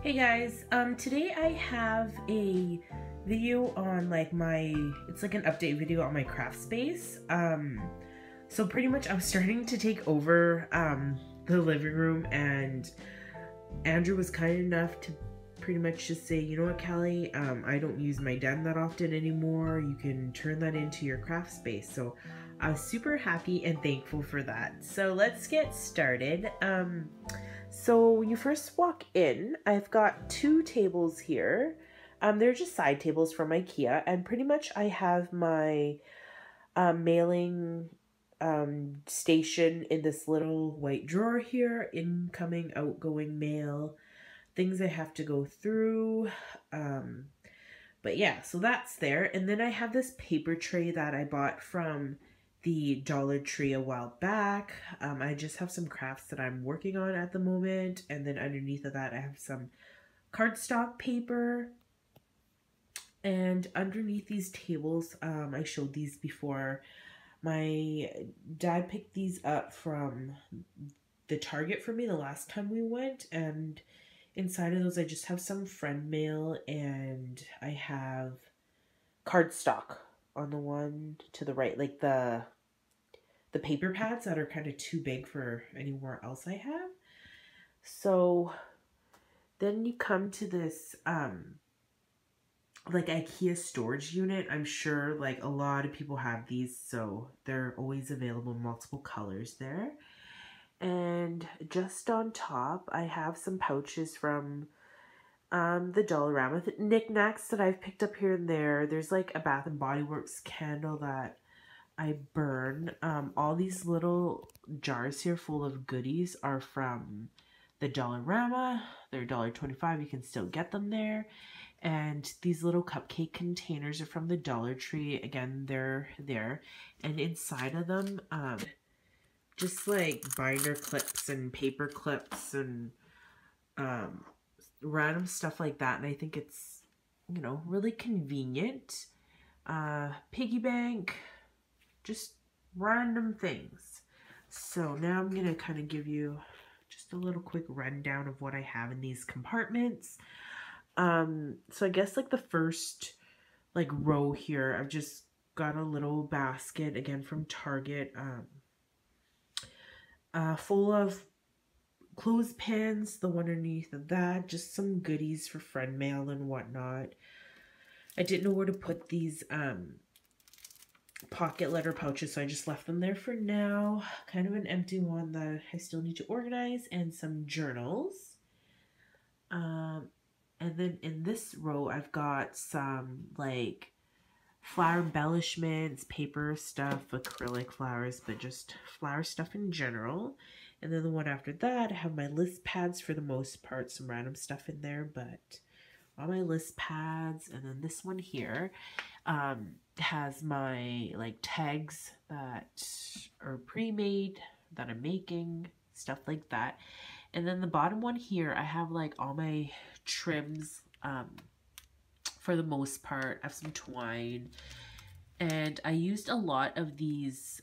Hey guys, today I have a video on like it's like an update video on my craft space. So pretty much I'm starting to take over the living room, and Andrew was kind enough to pretty much just say, you know what, Callie, I don't use my den that often anymore. You can turn that into your craft space. So I was super happy and thankful for that. So let's get started. So when you first walk in, I've got two tables here. They're just side tables from IKEA, and pretty much I have my mailing station in this little white drawer here. Incoming, outgoing mail, things I have to go through. But yeah, so that's there. And then I have this paper tray that I bought from the Dollar Tree a while back. I just have some crafts that I'm working on at the moment, and then underneath of that I have some cardstock paper. And underneath these tables, I showed these before, my dad picked these up from the Target for me the last time we went, and inside of those I just have some friend mail, and I have cardstock on the one to the right, like the paper pads that are kind of too big for anywhere else I have. So then you come to this like IKEA storage unit. I'm sure like a lot of people have these, so they're always available in multiple colors there. And just on top I have some pouches from the Dollarama, the knickknacks that I've picked up here and there. There's like a Bath and Body Works candle that I burn. All these little jars here full of goodies are from the Dollarama. They're $1.25. You can still get them there. And these little cupcake containers are from the Dollar Tree. Again, they're there. And inside of them, just like binder clips and paper clips and random stuff like that. And I think it's, you know, really convenient. Piggy bank, just random things. So now I'm gonna kind of give you just a little quick rundown of what I have in these compartments. So I guess like the first like row here, I've just got a little basket again from Target, full of clothespins, the one underneath of that, just some goodies for friend mail and whatnot. I didn't know where to put these pocket letter pouches, so I just left them there for now. Kind of an empty one that I still need to organize, and some journals. And then in this row, I've got some like flower embellishments, paper stuff, acrylic flowers, but just flower stuff in general. And then the one after that, I have my list pads for the most part, some random stuff in there, but all my list pads. And then this one here has my like tags that are pre-made that I'm making, stuff like that. And then the bottom one here, I have like all my trims for the most part. I have some twine, and I used a lot of these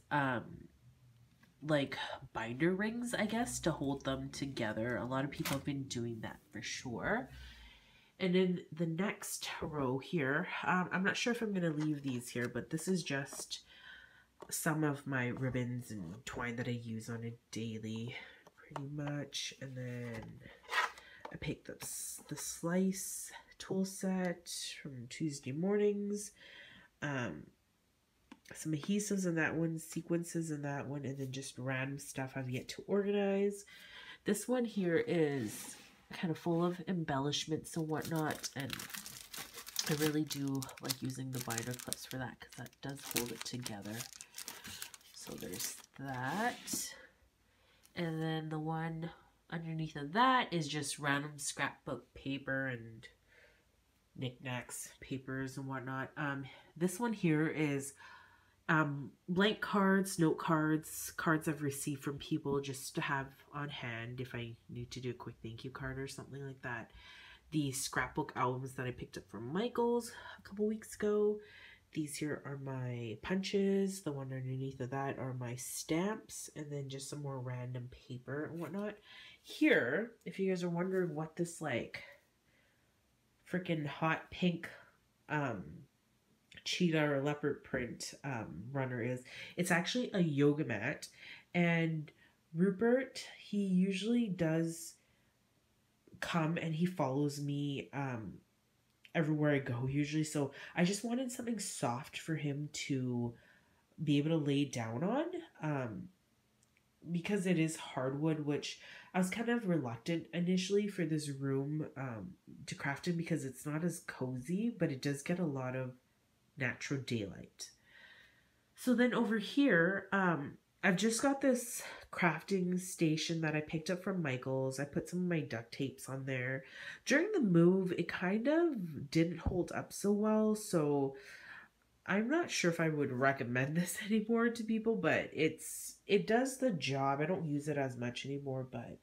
like binder rings, I guess, to hold them together. A lot of people have been doing that for sure. And in the next row here, I'm not sure if I'm going to leave these here, but this is just some of my ribbons and twine that I use on a daily pretty much. And then I picked up the Slice tool set from Tuesday Mornings. Some adhesives in that one, sequences in that one, and then just random stuff I've yet to organize. This one here is kind of full of embellishments and whatnot, and I really do like using the binder clips for that because that does hold it together. So there's that. And then the one underneath of that is just random scrapbook paper and knickknacks, papers and whatnot. This one here is blank cards, note cards, cards I've received from people just to have on hand if I need to do a quick thank you card or something like that. The scrapbook albums that I picked up from Michaels a couple weeks ago. These here are my punches. The one underneath of that are my stamps, and then just some more random paper and whatnot. Here, if you guys are wondering what this like freaking hot pink cheetah or leopard print runner is. It's actually a yoga mat, and Rupert, he usually does come and he follows me everywhere I go usually, so I just wanted something soft for him to be able to lay down on, because it is hardwood, which I was kind of reluctant initially for this room to craft it because it's not as cozy, but it does get a lot of natural daylight. So then over here, I've just got this crafting station that I picked up from Michaels. I put some of my duct tapes on there. During the move, it kind of didn't hold up so well, so I'm not sure if I would recommend this anymore to people, but it does the job. I don't use it as much anymore, but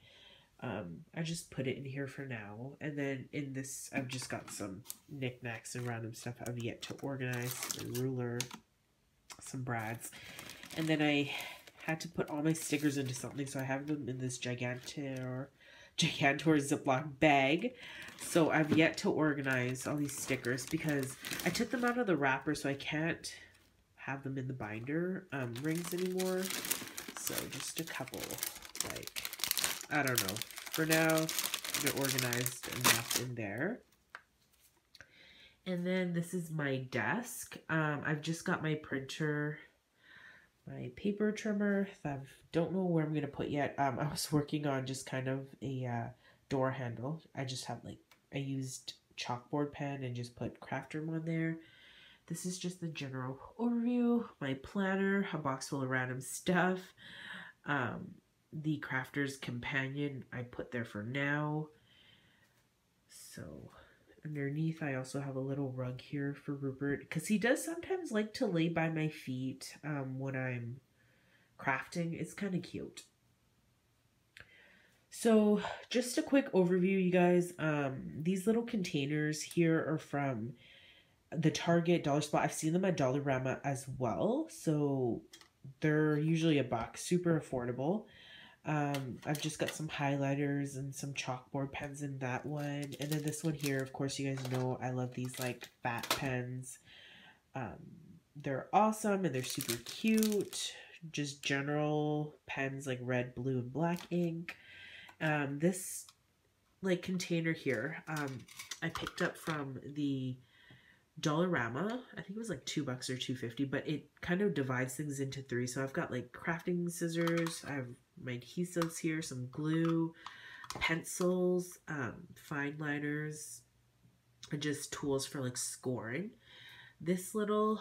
I just put it in here for now. And then in this, I've just got some knickknacks and random stuff I've yet to organize. A ruler, some brads. And then I had to put all my stickers into something, so I have them in this gigantor Ziploc bag. So I've yet to organize all these stickers because I took them out of the wrapper, so I can't have them in the binder rings anymore. So just a couple, like, I don't know. For now, they're organized enough in there. And then this is my desk. I've just got my printer, my paper trimmer that I don't know where I'm going to put yet. I was working on just kind of a door handle. I just have, like, I used chalkboard pen and just put craft room on there. This is just the general overview. My planner, a box full of random stuff. The Crafter's Companion I put there for now. So underneath, I also have a little rug here for Rupert because he does sometimes like to lay by my feet when I'm crafting. It's kind of cute. So just a quick overview, you guys. These little containers here are from the Target Dollar Spot. I've seen them at Dollarama as well, so they're usually a buck, super affordable. I've just got some highlighters and some chalkboard pens in that one. And then this one here, of course, you guys know I love these, like, fat pens. They're awesome and they're super cute. Just general pens, like red, blue, and black ink. This, like, container here, I picked up from the Dollarama. I think it was like $2 or $2.50, but it kind of divides things into three. So I've got, like, crafting scissors. I have my adhesives here, some glue, pencils, fine liners, and just tools for, like, scoring. This little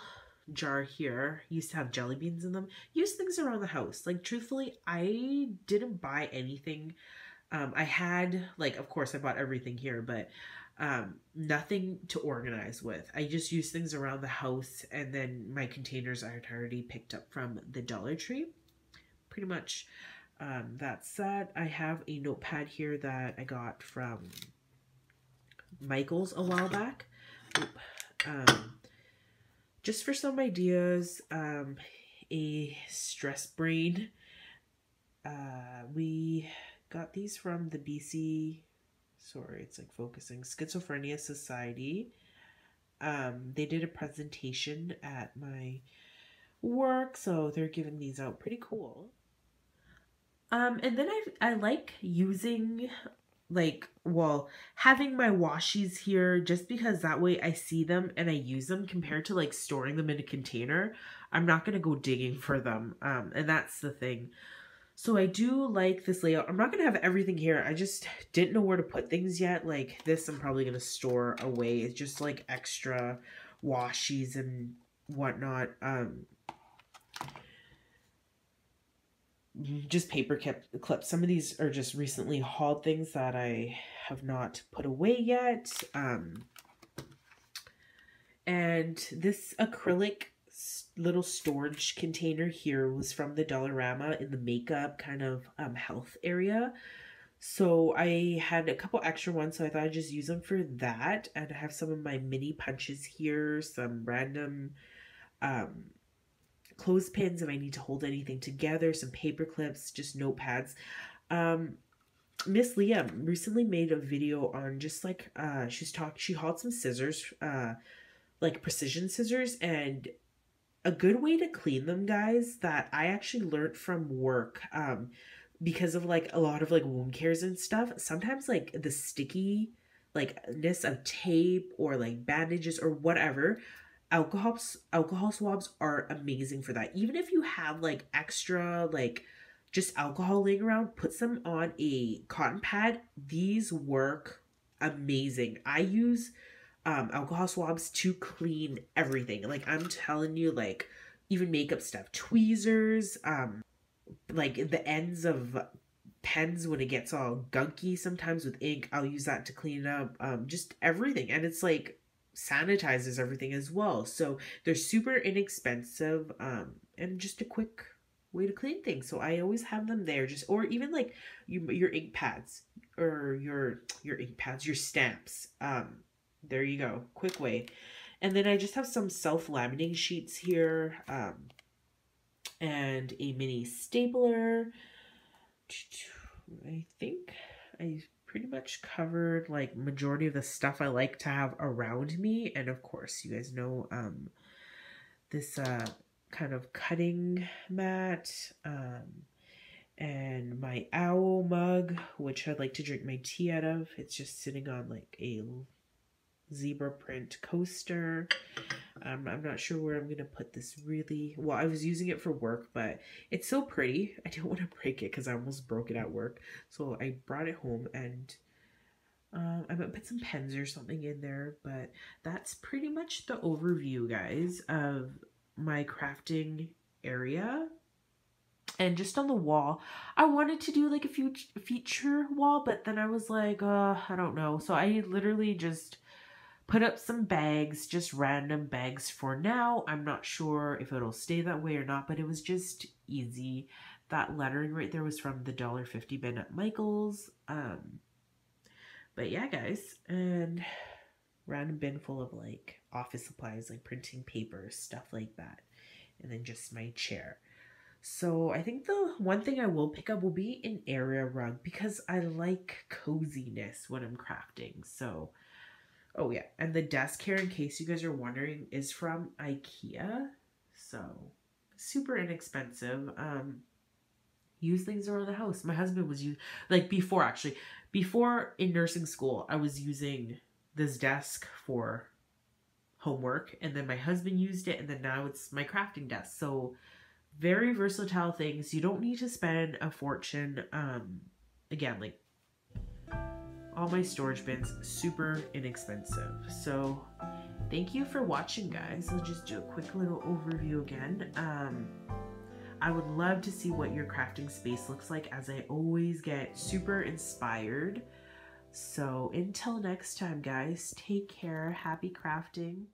jar here used to have jelly beans in them. Used things around the house. Like, truthfully, I didn't buy anything. I had, like, of course I bought everything here, but nothing to organize with. I just used things around the house, and then my containers I had already picked up from the Dollar Tree. Pretty much that's that. I have a notepad here that I got from Michaels a while back. Just for some ideas, a stress brain. We got these from the BC, sorry, it's like focusing, Schizophrenia Society. They did a presentation at my work, so they're giving these out. Pretty cool. And then I like using, like, well, having my washies here just because that way I see them and I use them compared to, like, storing them in a container. I'm not going to go digging for them. And that's the thing. So I do like this layout. I'm not going to have everything here. I just didn't know where to put things yet. Like this, I'm probably going to store away. It's just, like, extra washies and whatnot. Just paper clips. Some of these are just recently hauled things that I have not put away yet. And this acrylic little storage container here was from the Dollarama in the makeup kind of health area. So I had a couple extra ones, so I thought I'd just use them for that. And I have some of my mini punches here, some random clothespins if I need to hold anything together, some paper clips, just notepads. Miss Leah recently made a video on just like, she hauled some scissors, like precision scissors, and a good way to clean them, guys, that I actually learned from work, because of like a lot of like wound cares and stuff. Sometimes like the sticky likeness of tape or like bandages or whatever, alcohol swabs are amazing for that. Even if you have like extra, like just alcohol laying around, put some on a cotton pad. These work amazing. I use alcohol swabs to clean everything. Like I'm telling you, like even makeup stuff, tweezers, like the ends of pens when it gets all gunky sometimes with ink, I'll use that to clean it up. Just everything. And it's like sanitizes everything as well. So they're super inexpensive, and just a quick way to clean things. So I always have them there, just, or even like your ink pads or your stamps. There you go, quick way. And then I just have some self-laminating sheets here, and a mini stapler. I think I pretty much covered like majority of the stuff I like to have around me. And of course, you guys know, this, kind of cutting mat, and my owl mug, which I'd like to drink my tea out of. It's just sitting on like a zebra print coaster. I'm not sure where I'm gonna put this really. Well, I was using it for work, but it's so pretty. I didn't want to break it because I almost broke it at work. So I brought it home, and I might put some pens or something in there. But that's pretty much the overview, guys, of my crafting area. And just on the wall, I wanted to do like a feature wall, but then I was like, I don't know. So I literally just put up some bags, just random bags for now. I'm not sure if it'll stay that way or not, but it was just easy. That lettering right there was from the $1.50 bin at Michaels. But yeah, guys, and random bin full of like office supplies, like printing paper, stuff like that. And then just my chair. So I think the one thing I will pick up will be an area rug, because I like coziness when I'm crafting. So oh yeah, and the desk here, in case you guys are wondering, is from IKEA. So super inexpensive. Use things around the house. My husband was using, like before in nursing school, I was using this desk for homework, and then my husband used it, and then now it's my crafting desk. So very versatile things. You don't need to spend a fortune. Again, like all my storage bins, super inexpensive. So thank you for watching, guys. I'll just do a quick little overview again. I would love to see what your crafting space looks like, as I always get super inspired. So until next time, guys, take care. Happy crafting.